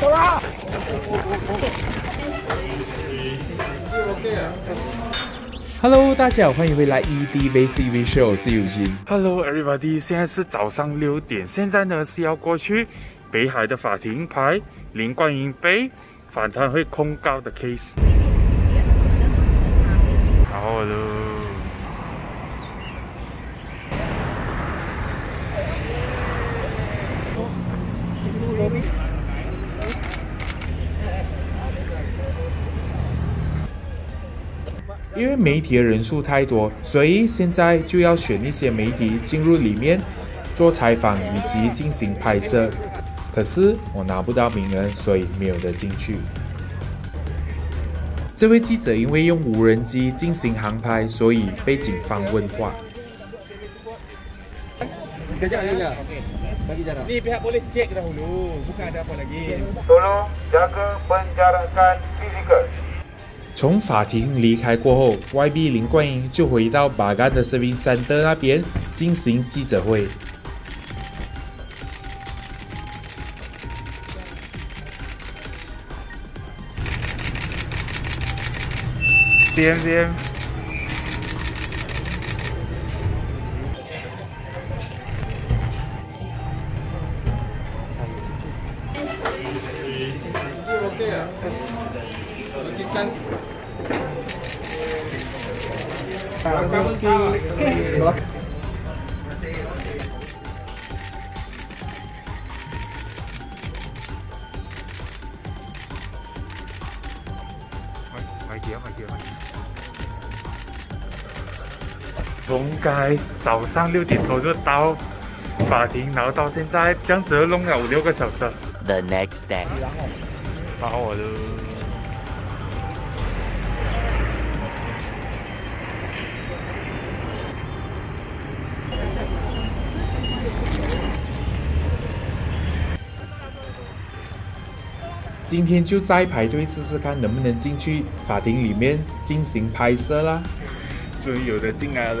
走啦！Hello， 大家好，欢迎回来 ET Basic Visual， 我是友军。Hello everybody， 现在是早上6点，现在呢是要过去北海的法庭排林冠英杯反弹会控告的 case。好喽。因为媒体的人数太多，所以现在就要选一些媒体进入里面做采访以及进行拍摄。可是我拿不到名额，所以没有得进去。这位记者因为用无人机进行航拍，所以被警方问话。从法庭离开过后 ，YB 林冠英就回到巴干的service center 那边进行记者会。边。从该早上6点多就到法庭，然后到现在这样子弄了5、6个小时。The next day， 把我的。 今天就再排队试试看，能不能进去法庭里面进行拍摄啦。终于有的进来喽！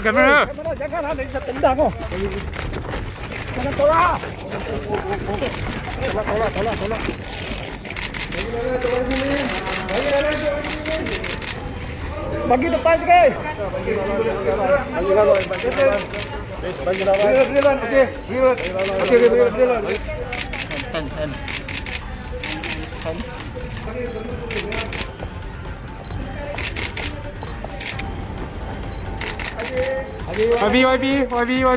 Kamera. Jangan ada yang tendang oh. Jangan tolak. Tolak. Bagi depan sikit. Bagi lawan. Okey. Ten. YB. Bye.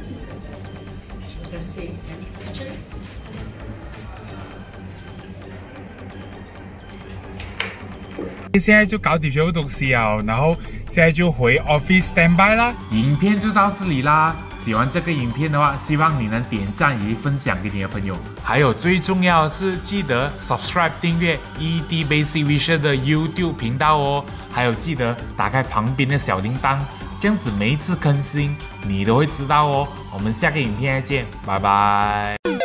现在就搞点别的东西啊，然后现在就回 Office standby 啦。影片就到这里啦。喜欢这个影片的话，希望你能点赞以及分享给你的朋友。还有最重要的是，记得 subscribe 订阅 ET Basic Visual 的 YouTube 频道哦。还有记得打开旁边的小铃铛，这样子每一次更新你都会知道哦。我们下个影片再见，拜拜。